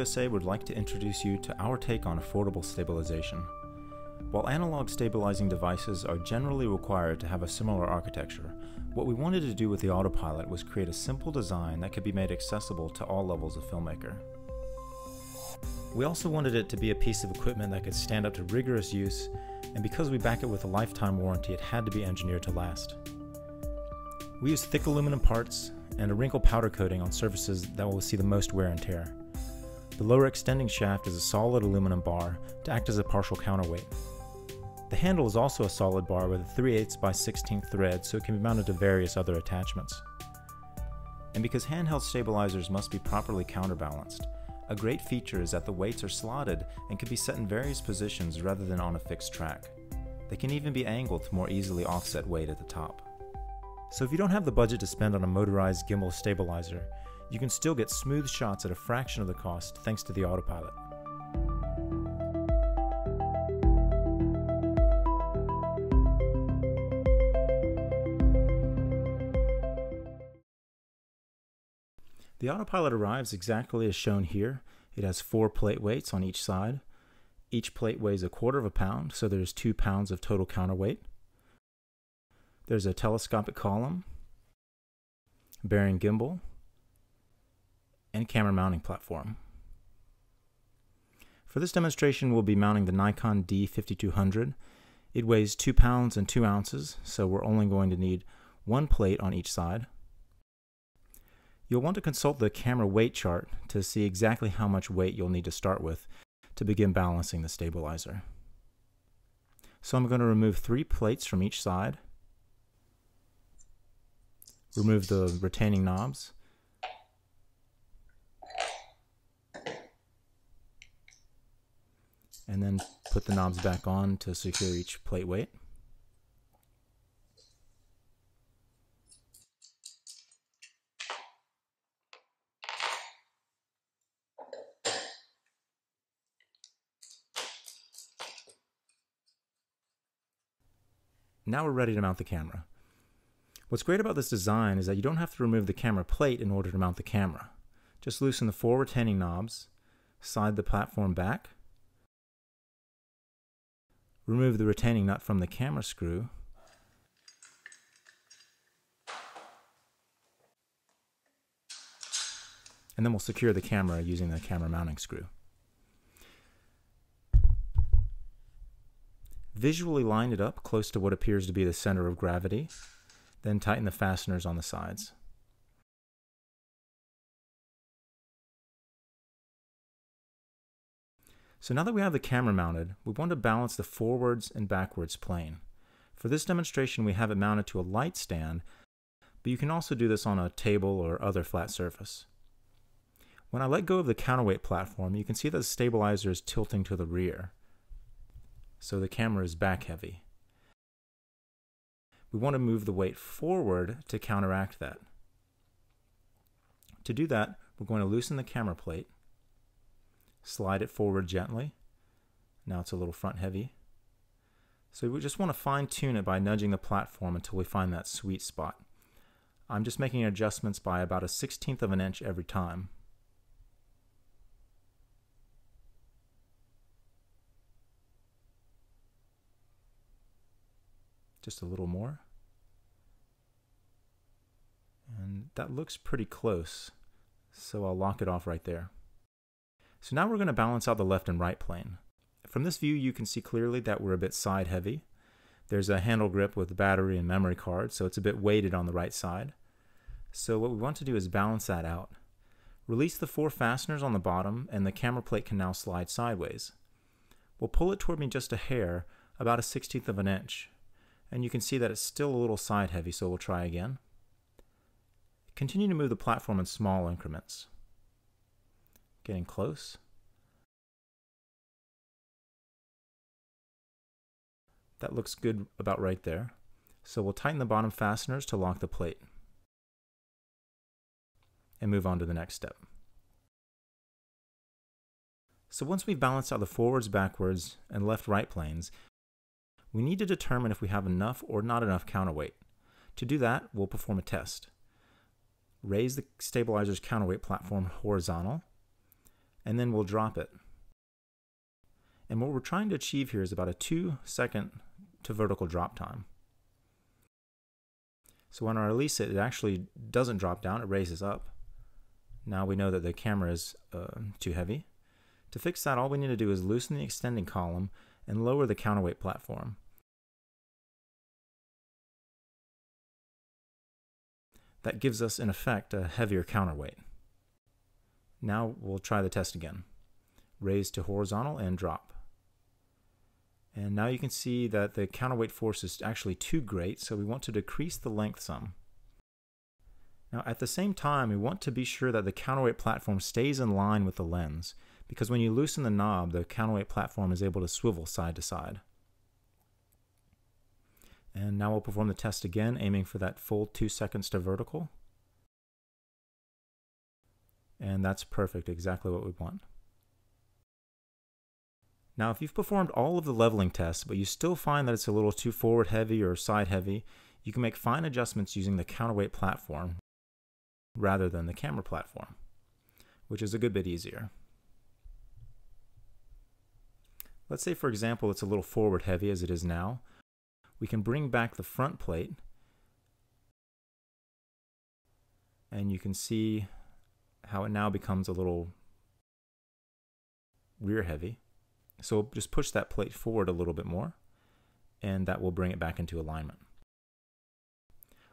USA would like to introduce you to our take on affordable stabilization. While analog stabilizing devices are generally required to have a similar architecture, what we wanted to do with the autopilot was create a simple design that could be made accessible to all levels of filmmaker. We also wanted it to be a piece of equipment that could stand up to rigorous use, and because we back it with a lifetime warranty, it had to be engineered to last. We used thick aluminum parts and a wrinkle powder coating on surfaces that will see the most wear and tear. The lower extending shaft is a solid aluminum bar to act as a partial counterweight. The handle is also a solid bar with a 3/8 by 16 thread, so it can be mounted to various other attachments. And because handheld stabilizers must be properly counterbalanced, a great feature is that the weights are slotted and can be set in various positions rather than on a fixed track. They can even be angled to more easily offset weight at the top. So if you don't have the budget to spend on a motorized gimbal stabilizer, you can still get smooth shots at a fraction of the cost thanks to the autopilot. The autopilot arrives exactly as shown here. It has 4 plate weights on each side. Each plate weighs 1/4 pound, so there's 2 pounds of total counterweight. There's a telescopic column, bearing gimbal, and camera mounting platform. For this demonstration, we'll be mounting the Nikon D5200. It weighs 2 pounds and 2 ounces, so we're only going to need 1 plate on each side. You'll want to consult the camera weight chart to see exactly how much weight you'll need to start with to begin balancing the stabilizer. So I'm going to remove 3 plates from each side, remove the retaining knobs, and then put the knobs back on to secure each plate weight. Now we're ready to mount the camera. What's great about this design is that you don't have to remove the camera plate in order to mount the camera. Just loosen the 4 retaining knobs, slide the platform back, remove the retaining nut from the camera screw, and then we'll secure the camera using the camera mounting screw. Visually line it up close to what appears to be the center of gravity, then tighten the fasteners on the sides. So now that we have the camera mounted, we want to balance the forwards and backwards plane. For this demonstration, we have it mounted to a light stand, but you can also do this on a table or other flat surface. When I let go of the counterweight platform, you can see that the stabilizer is tilting to the rear. So the camera is back heavy. We want to move the weight forward to counteract that. To do that, we're going to loosen the camera plate, slide it forward gently. Now it's a little front heavy. So we just want to fine tune it by nudging the platform until we find that sweet spot. I'm just making adjustments by about 1/16 of an inch every time. Just a little more. And that looks pretty close, so I'll lock it off right there. So now we're going to balance out the left and right plane. From this view, you can see clearly that we're a bit side heavy. There's a handle grip with battery and memory card, so it's a bit weighted on the right side. So what we want to do is balance that out. Release the 4 fasteners on the bottom, and the camera plate can now slide sideways. We'll pull it toward me just a hair, about 1/16 of an inch. And you can see that it's still a little side heavy, so we'll try again. Continue to move the platform in small increments. Getting close. That looks good about right there. So we'll tighten the bottom fasteners to lock the plate. And move on to the next step. So once we've balanced out the forwards, backwards, and left-right planes, we need to determine if we have enough or not enough counterweight. To do that, we'll perform a test. Raise the stabilizer's counterweight platform horizontal, and then we'll drop it. And what we're trying to achieve here is about a 2-second to vertical drop time. So when I release it, it actually doesn't drop down, it raises up. Now we know that the camera is too heavy. To fix that, all we need to do is loosen the extending column and lower the counterweight platform. That gives us, in effect, a heavier counterweight. Now we'll try the test again. Raise to horizontal and drop. And now you can see that the counterweight force is actually too great, so we want to decrease the length some. Now at the same time, we want to be sure that the counterweight platform stays in line with the lens, because when you loosen the knob, the counterweight platform is able to swivel side to side. And now we'll perform the test again, aiming for that full 2 seconds to vertical. And that's perfect, exactly what we want. Now if you've performed all of the leveling tests, but you still find that it's a little too forward heavy or side heavy, you can make fine adjustments using the counterweight platform rather than the camera platform, which is a good bit easier. Let's say, for example, it's a little forward heavy as it is now. We can bring back the front plate, and you can see how it now becomes a little rear heavy. So just push that plate forward a little bit more, and that will bring it back into alignment.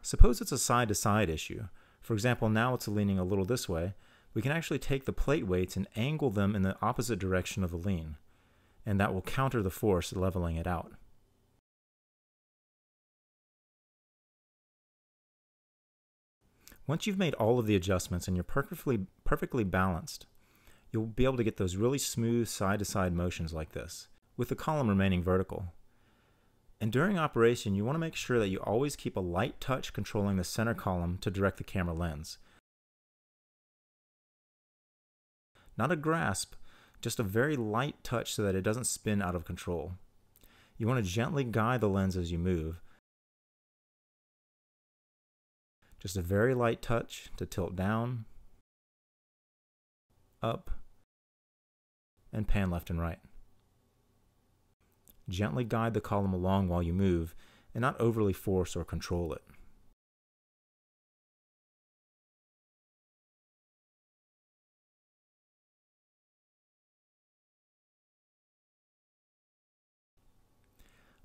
Suppose it's a side-to-side issue. For example, now it's leaning a little this way. We can actually take the plate weights and angle them in the opposite direction of the lean, and that will counter the force, leveling it out. Once you've made all of the adjustments and you're perfectly balanced, you'll be able to get those really smooth side-to-side motions like this, with the column remaining vertical. And during operation, you want to make sure that you always keep a light touch controlling the center column to direct the camera lens. Not a grasp, just a very light touch so that it doesn't spin out of control. You want to gently guide the lens as you move. Just a very light touch to tilt down, up, and pan left and right. Gently guide the column along while you move, and not overly force or control it.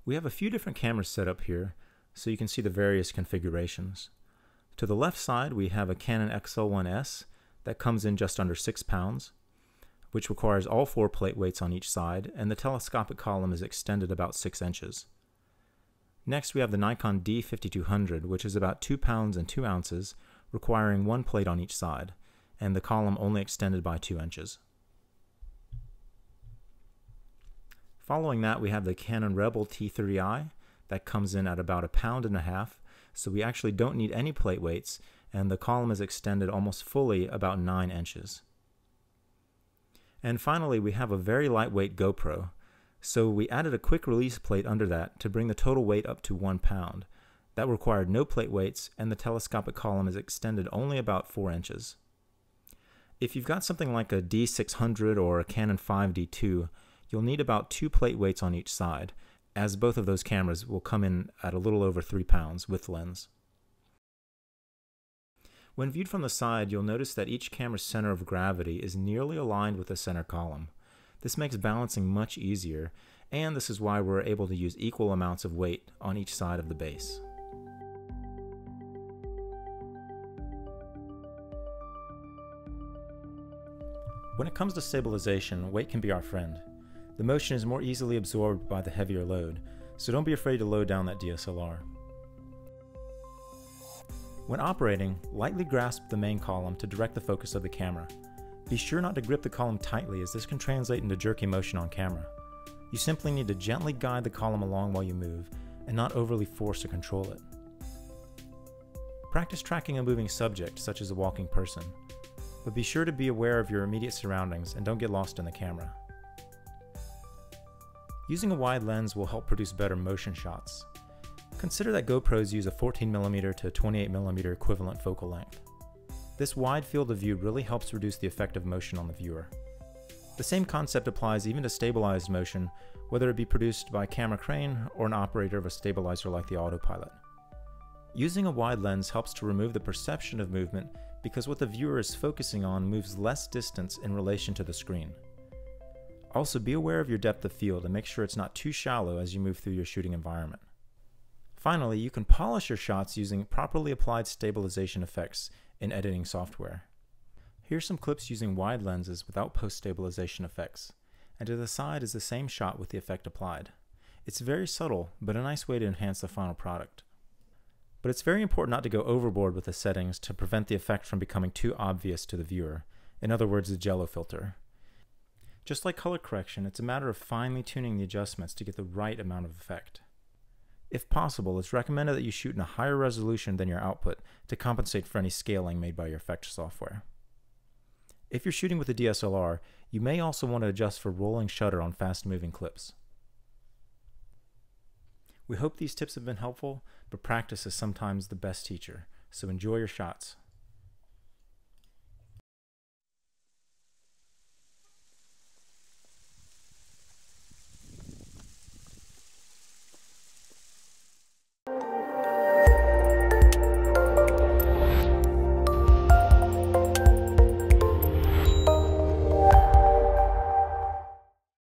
We have a few different cameras set up here, so you can see the various configurations. To the left side, we have a Canon XL1S that comes in just under 6 pounds, which requires all 4 plate weights on each side, and the telescopic column is extended about 6 inches. Next, we have the Nikon D5200, which is about 2 pounds and 2 ounces, requiring 1 plate on each side, and the column only extended by 2 inches. Following that, we have the Canon Rebel T3i that comes in at about 1.5 pounds, so we actually don't need any plate weights, and the column is extended almost fully, about 9 inches. And finally, we have a very lightweight GoPro, so we added a quick release plate under that to bring the total weight up to 1 pound. That required no plate weights, and the telescopic column is extended only about 4 inches. If you've got something like a D600 or a Canon 5D2, you'll need about 2 plate weights on each side, as both of those cameras will come in at a little over 3 pounds with lens. When viewed from the side, you'll notice that each camera's center of gravity is nearly aligned with the center column. This makes balancing much easier, and this is why we're able to use equal amounts of weight on each side of the base. When it comes to stabilization, weight can be our friend. The motion is more easily absorbed by the heavier load, so don't be afraid to load down that DSLR. When operating, lightly grasp the main column to direct the focus of the camera. Be sure not to grip the column tightly, as this can translate into jerky motion on camera. You simply need to gently guide the column along while you move, and not overly force to control it. Practice tracking a moving subject, such as a walking person, but be sure to be aware of your immediate surroundings and don't get lost in the camera. Using a wide lens will help produce better motion shots. Consider that GoPros use a 14mm to 28mm equivalent focal length. This wide field of view really helps reduce the effect of motion on the viewer. The same concept applies even to stabilized motion, whether it be produced by a camera crane or an operator of a stabilizer like the autopilot. Using a wide lens helps to remove the perception of movement because what the viewer is focusing on moves less distance in relation to the screen. Also, be aware of your depth of field and make sure it's not too shallow as you move through your shooting environment. Finally, you can polish your shots using properly applied stabilization effects in editing software. Here's some clips using wide lenses without post-stabilization effects, and to the side is the same shot with the effect applied. It's very subtle, but a nice way to enhance the final product. But it's very important not to go overboard with the settings to prevent the effect from becoming too obvious to the viewer, in other words, the Jell-O filter. Just like color correction, it's a matter of finely tuning the adjustments to get the right amount of effect. If possible, it's recommended that you shoot in a higher resolution than your output to compensate for any scaling made by your effect software. If you're shooting with a DSLR, you may also want to adjust for rolling shutter on fast-moving clips. We hope these tips have been helpful, but practice is sometimes the best teacher, so enjoy your shots.